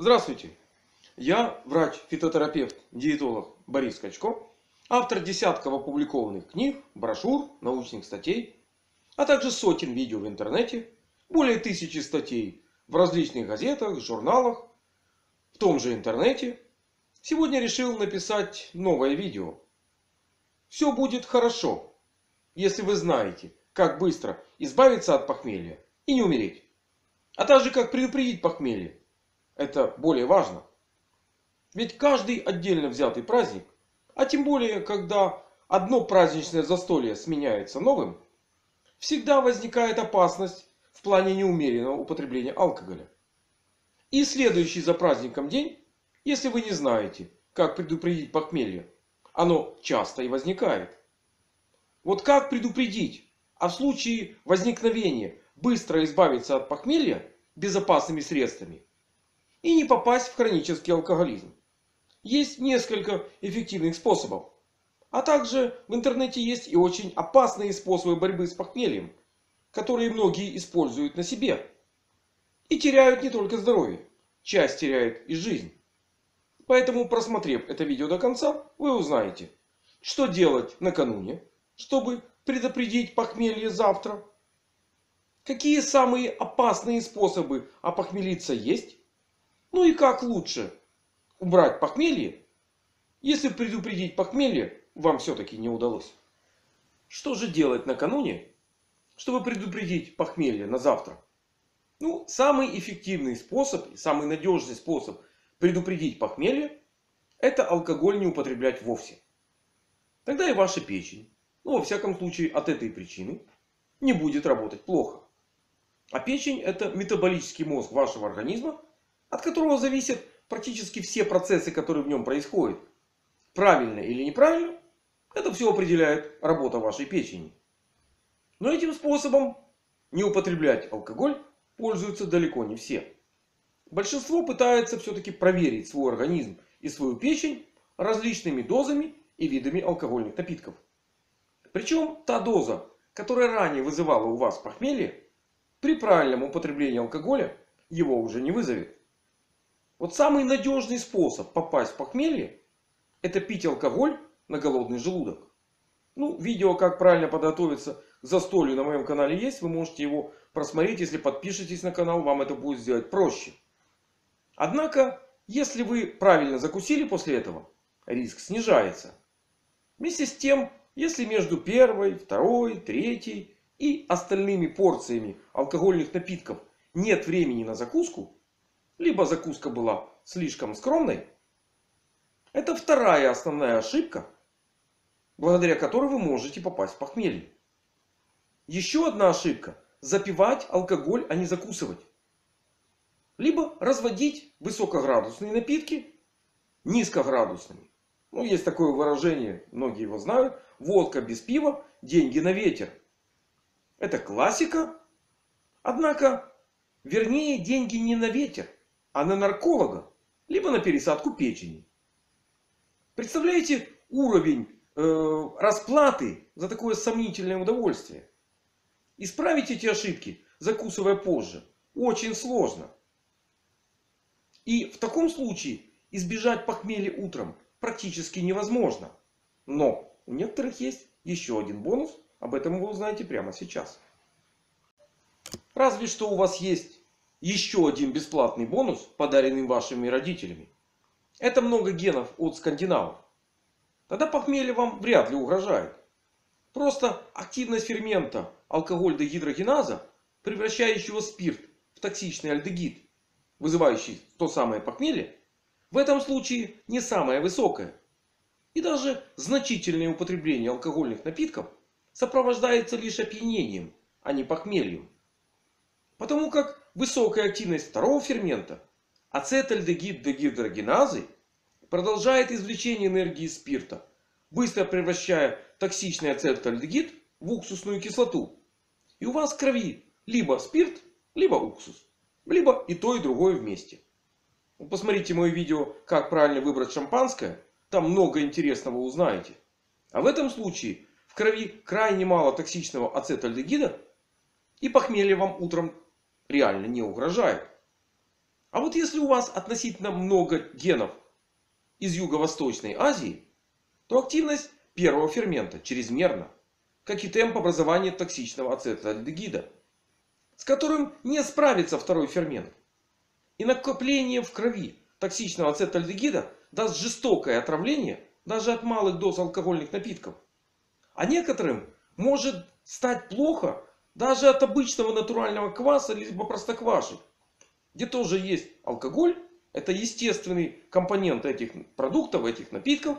Здравствуйте! Я врач-фитотерапевт, диетолог Борис Скачко, автор десятков опубликованных книг, брошюр, научных статей, а также сотен видео в интернете, более 1000 статей в различных газетах, журналах, в том же интернете. Сегодня решил написать новое видео. Все будет хорошо, если вы знаете, как быстро избавиться от похмелья и не умереть. А также как предупредить похмелье. Это более важно. Ведь каждый отдельно взятый праздник, а тем более, когда одно праздничное застолье сменяется новым, всегда возникает опасность в плане неумеренного употребления алкоголя. И следующий за праздником день, если вы не знаете, как предупредить похмелье, оно часто и возникает. Вот как предупредить, а в случае возникновения быстро избавиться от похмелья безопасными средствами и не попасть в хронический алкоголизм? Есть несколько эффективных способов. А также в интернете есть и очень опасные способы борьбы с похмельем, которые многие используют на себе. И теряют не только здоровье. Часть теряет и жизнь. Поэтому, просмотрев это видео до конца, вы узнаете, что делать накануне, чтобы предупредить похмелье завтра. Какие самые опасные способы опохмелиться есть. Ну и как лучше убрать похмелье, если предупредить похмелье вам все-таки не удалось. Что же делать накануне, чтобы предупредить похмелье на завтра? Ну, самый эффективный способ и самый надежный способ предупредить похмелье — это алкоголь не употреблять вовсе. Тогда и ваша печень, ну во всяком случае от этой причины, не будет работать плохо. А печень — это метаболический мозг вашего организма, от которого зависят практически все процессы, которые в нем происходят. Правильно или неправильно — это все определяет работа вашей печени. Но этим способом не употреблять алкоголь пользуются далеко не все. Большинство пытается все-таки проверить свой организм и свою печень различными дозами и видами алкогольных напитков. Причем та доза, которая ранее вызывала у вас похмелье, при правильном употреблении алкоголя его уже не вызовет. Вот самый надежный способ попасть в похмелье — это пить алкоголь на голодный желудок. Ну, видео, как правильно подготовиться к застолью, на моем канале есть. Вы можете его просмотреть. Если подпишетесь на канал, вам это будет сделать проще. Однако, если вы правильно закусили после этого, риск снижается. Вместе с тем, если между первой, второй, третьей и остальными порциями алкогольных напитков нет времени на закуску, либо закуска была слишком скромной, это вторая основная ошибка, благодаря которой вы можете попасть в похмелье. Еще одна ошибка — запивать алкоголь, а не закусывать. Либо разводить высокоградусные напитки низкоградусными. Ну, есть такое выражение, многие его знают: водка без пива — деньги на ветер. Это классика. Однако, вернее, деньги не на ветер, а на нарколога, либо на пересадку печени. Представляете уровень расплаты за такое сомнительное удовольствие? Исправить эти ошибки, закусывая позже, очень сложно. И в таком случае избежать похмелья утром практически невозможно. Но у некоторых есть еще один бонус. Об этом вы узнаете прямо сейчас. Разве что у вас есть еще один бесплатный бонус, подаренный вашими родителями. Это много генов от скандинавов. Тогда похмелье вам вряд ли угрожает. Просто активность фермента алкоголь-дегидрогеназа, превращающего спирт в токсичный альдегид, вызывающий то самое похмелье, в этом случае не самое высокое. И даже значительное употребление алкогольных напитков сопровождается лишь опьянением, а не похмельем. Потому как высокая активность второго фермента, ацетальдегид-дегидрогеназы, продолжает извлечение энергии из спирта, быстро превращая токсичный ацетальдегид в уксусную кислоту. И у вас в крови либо спирт, либо уксус. Либо и то, и другое вместе. Посмотрите мое видео «Как правильно выбрать шампанское». Там много интересного узнаете. А в этом случае в крови крайне мало токсичного ацетальдегида, и похмелье вам утром реально не угрожает. А вот если у вас относительно много генов из Юго-Восточной Азии, то активность первого фермента чрезмерна, как и темп образования токсичного ацетальдегида, с которым не справится второй фермент. И накопление в крови токсичного ацетальдегида даст жестокое отравление даже от малых доз алкогольных напитков. А некоторым может стать плохо даже от обычного натурального кваса либо простокваши, где тоже есть алкоголь. Это естественный компонент этих продуктов, этих напитков,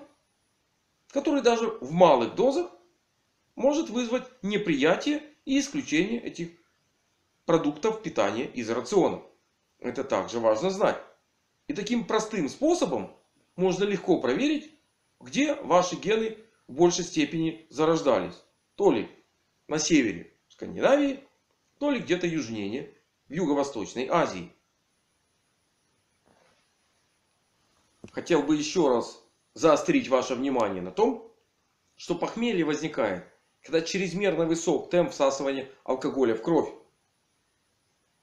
который даже в малых дозах может вызвать неприятие и исключение этих продуктов питания из рациона. Это также важно знать. И таким простым способом можно легко проверить, где ваши гены в большей степени зарождались. То ли на севере Скандинавии, то ли где-то южнее в Юго-Восточной Азии. Хотел бы еще раз заострить ваше внимание на том, что похмелье возникает, когда чрезмерно высок темп всасывания алкоголя в кровь.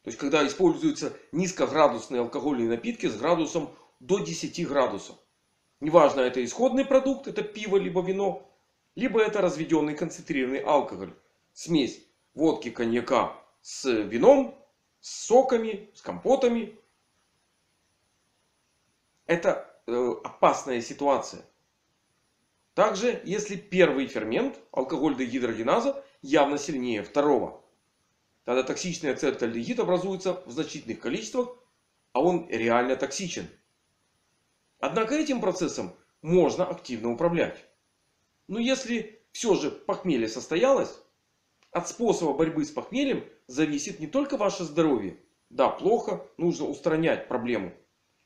То есть когда используются низкоградусные алкогольные напитки с градусом до 10 градусов. Неважно, это исходный продукт, это пиво либо вино, либо это разведенный концентрированный алкоголь. Смесь водки, коньяка с вином, с соками, с компотами. Это опасная ситуация. Также, если первый фермент, алкоголь дегидрогеназа, явно сильнее второго, тогда токсичный ацетальдегид образуется в значительных количествах, а он реально токсичен. Однако этим процессом можно активно управлять. Но если все же похмелье состоялось, от способа борьбы с похмельем зависит не только ваше здоровье. Да, плохо, нужно устранять проблему.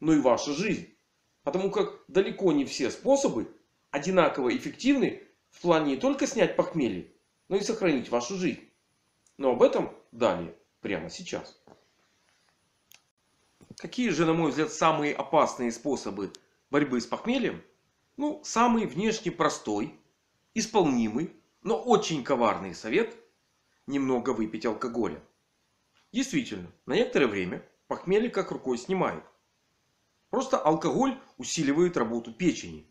Но и ваша жизнь. Потому как далеко не все способы одинаково эффективны в плане не только снять похмелье, но и сохранить вашу жизнь. Но об этом далее, прямо сейчас. Какие же, на мой взгляд, самые опасные способы борьбы с похмельем? Ну, самый внешне простой, исполнимый, но очень коварный совет – немного выпить алкоголя. Действительно, на некоторое время похмелье как рукой снимает. Просто алкоголь усиливает работу печени.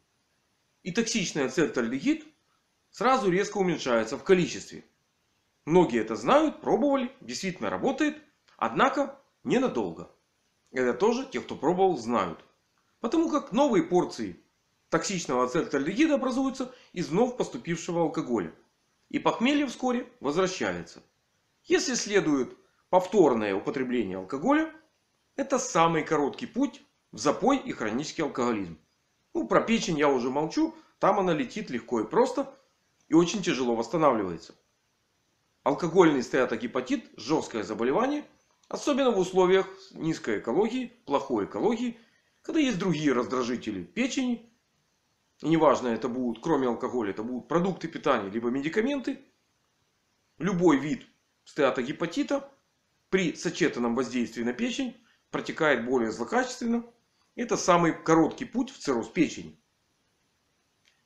И токсичный ацетальдегид сразу резко уменьшается в количестве. Многие это знают, пробовали, действительно работает. Однако ненадолго. Это тоже те, кто пробовал, знают. Потому как новые порции токсичного ацетальдегида образуются из вновь поступившего алкоголя. И похмелье вскоре возвращается. Если следует повторное употребление алкоголя, это самый короткий путь в запой и хронический алкоголизм. Ну, про печень я уже молчу. Там она летит легко и просто. И очень тяжело восстанавливается. Алкогольный стеатогепатит — жесткое заболевание. Особенно в условиях низкой экологии, плохой экологии. Когда есть другие раздражители печени. И неважно, это будут, кроме алкоголя, это будут продукты питания, либо медикаменты. Любой вид стеатогепатита при сочетанном воздействии на печень протекает более злокачественно. Это самый короткий путь в цирроз печени.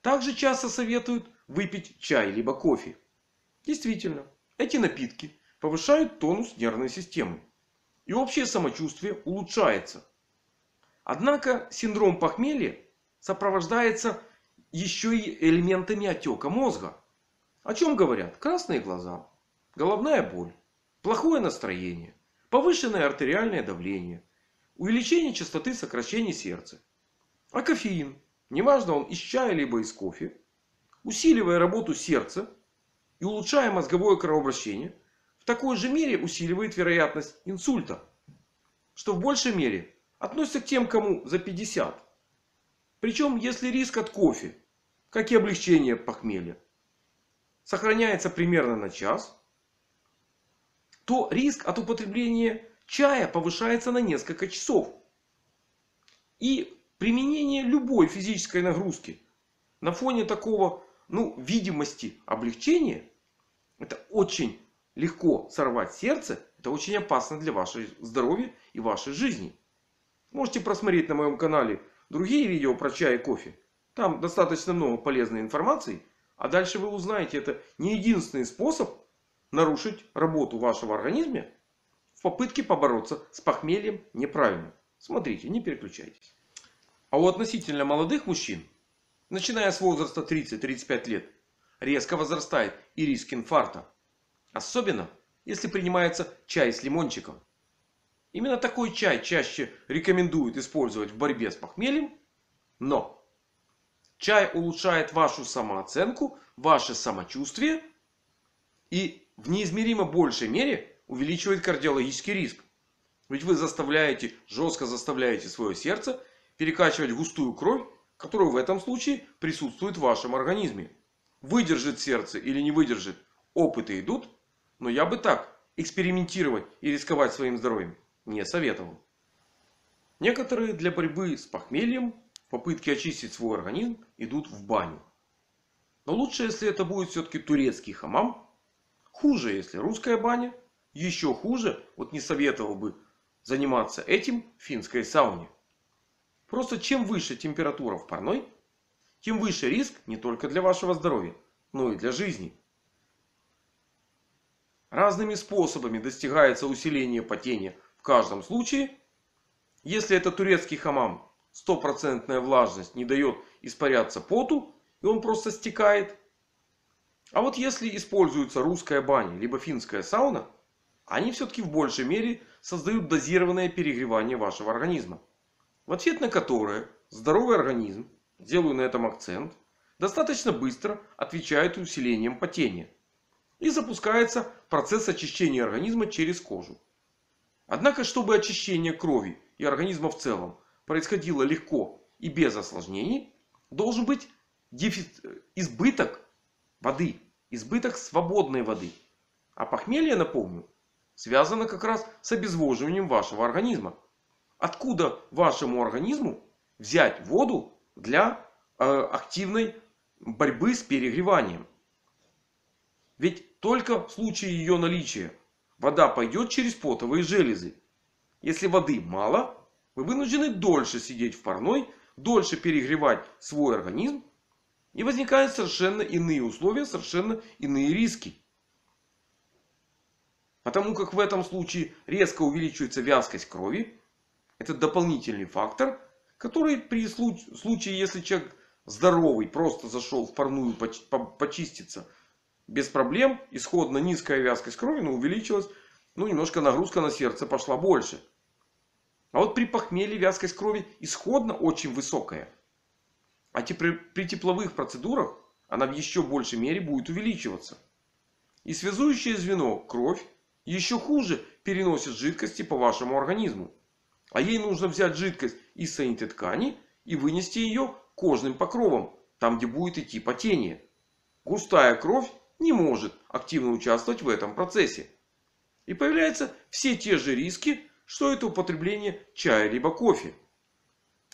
Также часто советуют выпить чай либо кофе. Действительно, эти напитки повышают тонус нервной системы. И общее самочувствие улучшается. Однако синдром похмелья сопровождается еще и элементами отека мозга. О чем говорят? Красные глаза, головная боль, плохое настроение, повышенное артериальное давление, увеличение частоты сокращения сердца. А кофеин, неважно, он из чая либо из кофе, усиливая работу сердца и улучшая мозговое кровообращение, в такой же мере усиливает вероятность инсульта. Что в большей мере относится к тем, кому за 50. Причем, если риск от кофе, как и облегчение похмелья, сохраняется примерно на час, то риск от употребления чая повышается на несколько часов. И применение любой физической нагрузки на фоне такого, видимости облегчения, это очень легко сорвать сердце. Это очень опасно для вашего здоровья и вашей жизни. Можете просмотреть на моем канале другие видео про чай и кофе. Там достаточно много полезной информации. А дальше вы узнаете, это не единственный способ нарушить работу вашего организма в попытке побороться с похмельем неправильно. Смотрите, не переключайтесь. А у относительно молодых мужчин, начиная с возраста 30-35 лет, резко возрастает и риск инфаркта. Особенно, если принимается чай с лимончиком. Именно такой чай чаще рекомендуют использовать в борьбе с похмельем. Но чай улучшает вашу самооценку, ваше самочувствие и в неизмеримо большей мере увеличивает кардиологический риск. Ведь вы жестко заставляете свое сердце перекачивать густую кровь, которая в этом случае присутствует в вашем организме. Выдержит сердце или не выдержит, опыты идут. Но я бы так экспериментировать и рисковать своим здоровьем не советовал. Некоторые для борьбы с похмельем попытки очистить свой организм идут в баню. Но лучше, если это будет все-таки турецкий хамам. Хуже, если русская баня. Еще хуже, вот не советовал бы заниматься этим в финской сауне. Просто чем выше температура в парной, тем выше риск не только для вашего здоровья, но и для жизни. Разными способами достигается усиление потения в каждом случае. Если это турецкий хамам, 100% влажность не дает испаряться поту, и он просто стекает. А вот если используется русская баня, либо финская сауна, они все-таки в большей мере создают дозированное перегревание вашего организма. В ответ на которое здоровый организм, делаю на этом акцент, достаточно быстро отвечает усилением потения. И запускается процесс очищения организма через кожу. Однако, чтобы очищение крови и организма в целом происходило легко и без осложнений, должен быть избыток воды. Избыток свободной воды. А похмелье, напомню, связано как раз с обезвоживанием вашего организма. Откуда вашему организму взять воду для активной борьбы с перегреванием? Ведь только в случае ее наличия вода пойдет через потовые железы. Если воды мало, вы вынуждены дольше сидеть в парной, дольше перегревать свой организм. И возникают совершенно иные условия, совершенно иные риски. Потому как в этом случае резко увеличивается вязкость крови. Это дополнительный фактор, который при случае, если человек здоровый, просто зашел в парную почиститься, без проблем. Исходно низкая вязкость крови, но увеличилась. Ну, немножко нагрузка на сердце пошла больше. А вот при похмелье вязкость крови исходно очень высокая. А при тепловых процедурах она в еще большей мере будет увеличиваться. И связующее звено, кровь, еще хуже переносит жидкости по вашему организму. А ей нужно взять жидкость из соединительной ткани и вынести ее кожным покровом. Там, где будет идти потение. Густая кровь не может активно участвовать в этом процессе. И появляются все те же риски, что это употребление чая либо кофе.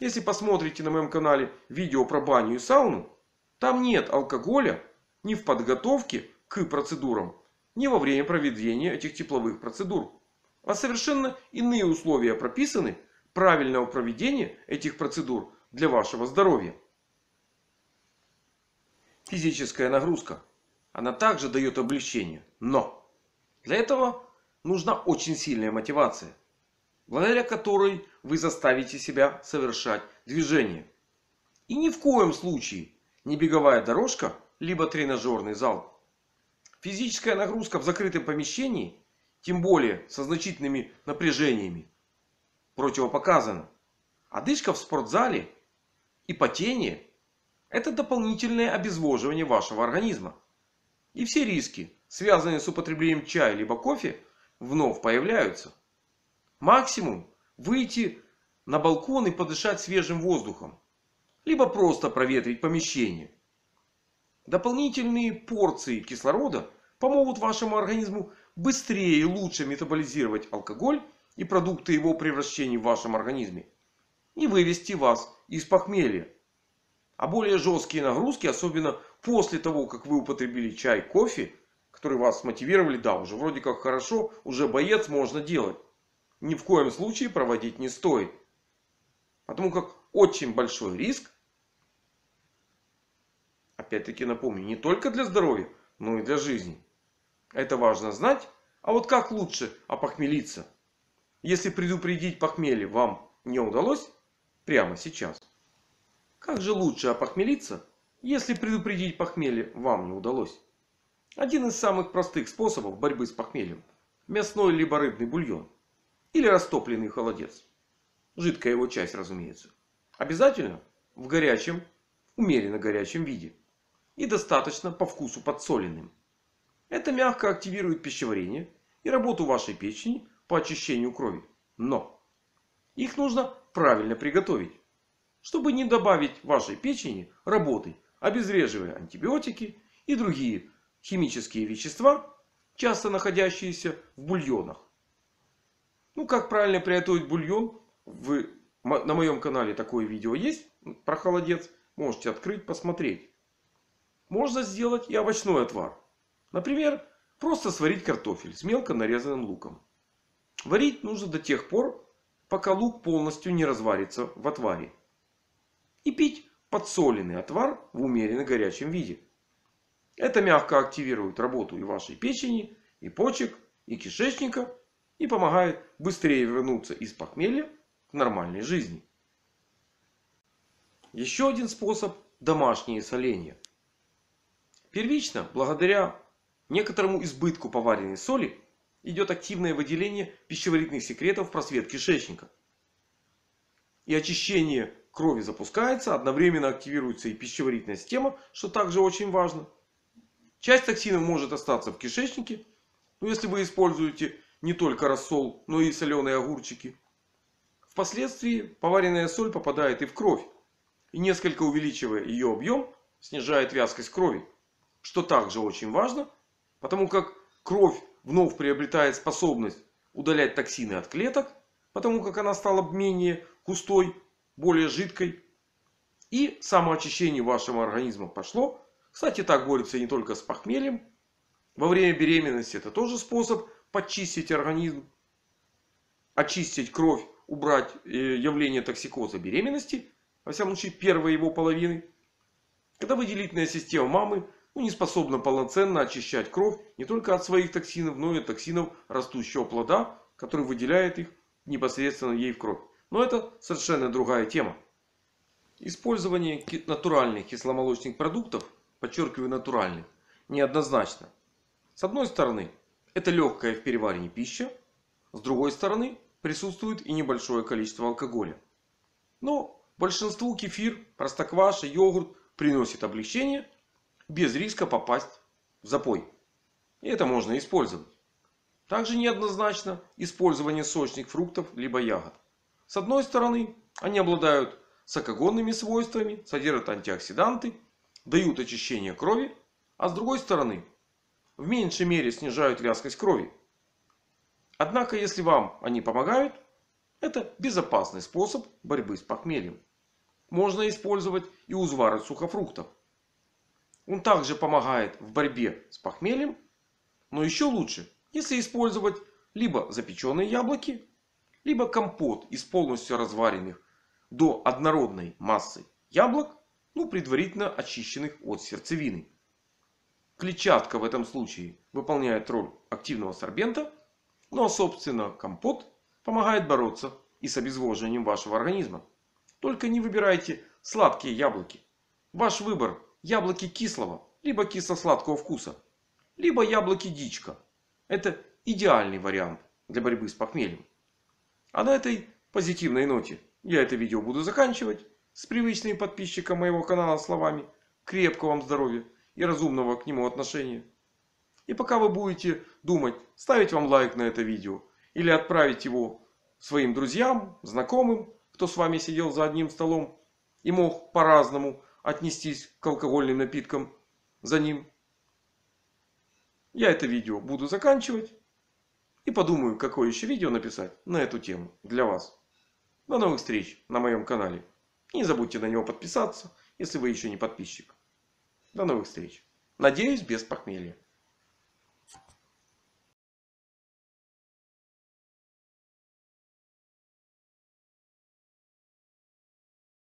Если посмотрите на моем канале видео про баню и сауну, там нет алкоголя ни в подготовке к процедурам, ни во время проведения этих тепловых процедур. А совершенно иные условия прописаны правильного проведения этих процедур для вашего здоровья. Физическая нагрузка. Она также дает облегчение. Но для этого нужна очень сильная мотивация. Благодаря которой вы заставите себя совершать движение. И ни в коем случае не беговая дорожка, либо тренажерный зал. Физическая нагрузка в закрытом помещении, тем более со значительными напряжениями, противопоказана. Одышка в спортзале и потение – это дополнительное обезвоживание вашего организма. И все риски, связанные с употреблением чая либо кофе, вновь появляются. Максимум выйти на балкон и подышать свежим воздухом. Либо просто проветрить помещение. Дополнительные порции кислорода помогут вашему организму быстрее и лучше метаболизировать алкоголь и продукты его превращений в вашем организме. И вывести вас из похмелья. А более жесткие нагрузки, особенно после того, как вы употребили чай, кофе, которые вас смотивировали, да, уже вроде как хорошо, уже боец, можно делать. Ни в коем случае проводить не стоит. Потому как очень большой риск, опять-таки напомню, не только для здоровья, но и для жизни. Это важно знать. А вот как лучше опохмелиться? Если предупредить похмелье вам не удалось прямо сейчас, как же лучше опохмелиться, если предупредить похмелье вам не удалось? Один из самых простых способов борьбы с похмельем – мясной либо рыбный бульон. Или растопленный холодец. Жидкая его часть, разумеется. Обязательно в горячем, умеренно горячем виде. И достаточно по вкусу подсоленным. Это мягко активирует пищеварение и работу вашей печени по очищению крови. Но их нужно правильно приготовить, чтобы не добавить вашей печени работы, обезвреживая антибиотики и другие химические вещества, часто находящиеся в бульонах. Ну, как правильно приготовить бульон? На моем канале такое видео есть про холодец. Можете открыть, посмотреть. Можно сделать и овощной отвар. Например, просто сварить картофель с мелко нарезанным луком. Варить нужно до тех пор, пока лук полностью не разварится в отваре. И пить подсоленный отвар в умеренно горячем виде. Это мягко активирует работу и вашей печени, и почек, и кишечника. И помогает быстрее вернуться из похмелья к нормальной жизни. Еще один способ – домашние соления. Первично, благодаря некоторому избытку поваренной соли, идет активное выделение пищеварительных секретов в просвет кишечника. И очищение крови запускается, одновременно активируется и пищеварительная система, что также очень важно. Часть токсинов может остаться в кишечнике, но если вы используете не только рассол, но и соленые огурчики. Впоследствии поваренная соль попадает и в кровь. И несколько увеличивая ее объем, снижает вязкость крови. Что также очень важно, потому как кровь вновь приобретает способность удалять токсины от клеток, потому как она стала менее густой, более жидкой. И самоочищение вашего организма пошло. Кстати, так борется не только с похмельем. Во время беременности это тоже способ подчистить организм, очистить кровь, убрать явление токсикоза беременности, во всяком случае первой его половины, когда выделительная система мамы не способна полноценно очищать кровь не только от своих токсинов, но и от токсинов растущего плода, который выделяет их непосредственно ей в кровь. Но это совершенно другая тема. Использование натуральных кисломолочных продуктов, подчеркиваю натуральных, неоднозначно. С одной стороны, это легкая в переваривании пища. С другой стороны, присутствует и небольшое количество алкоголя. Но большинству кефир, простокваша, йогурт приносит облегчение без риска попасть в запой. И это можно использовать. Также неоднозначно использование сочных фруктов либо ягод. С одной стороны, они обладают сокогонными свойствами, содержат антиоксиданты, дают очищение крови. А с другой стороны, в меньшей мере снижают вязкость крови. Однако, если вам они помогают, это безопасный способ борьбы с похмельем. Можно использовать и узвар из сухофруктов. Он также помогает в борьбе с похмельем. Но еще лучше, если использовать либо запеченные яблоки, либо компот из полностью разваренных до однородной массы яблок, предварительно очищенных от сердцевины. Клетчатка в этом случае выполняет роль активного сорбента. Ну а собственно компот помогает бороться и с обезвоживанием вашего организма. Только не выбирайте сладкие яблоки. Ваш выбор: яблоки кислого либо кисло-сладкого вкуса. Либо яблоки дичка. Это идеальный вариант для борьбы с похмельем. А на этой позитивной ноте я это видео буду заканчивать. С привычными подписчикам моего канала словами: крепкого вам здоровья и разумного к нему отношения. И пока вы будете думать, ставить вам лайк на это видео или отправить его своим друзьям, знакомым, кто с вами сидел за одним столом и мог по-разному отнестись к алкогольным напиткам за ним, я это видео буду заканчивать и подумаю, какое еще видео написать на эту тему для вас. До новых встреч на моем канале. Не забудьте на него подписаться, если вы еще не подписчик. До новых встреч. Надеюсь, без похмелья.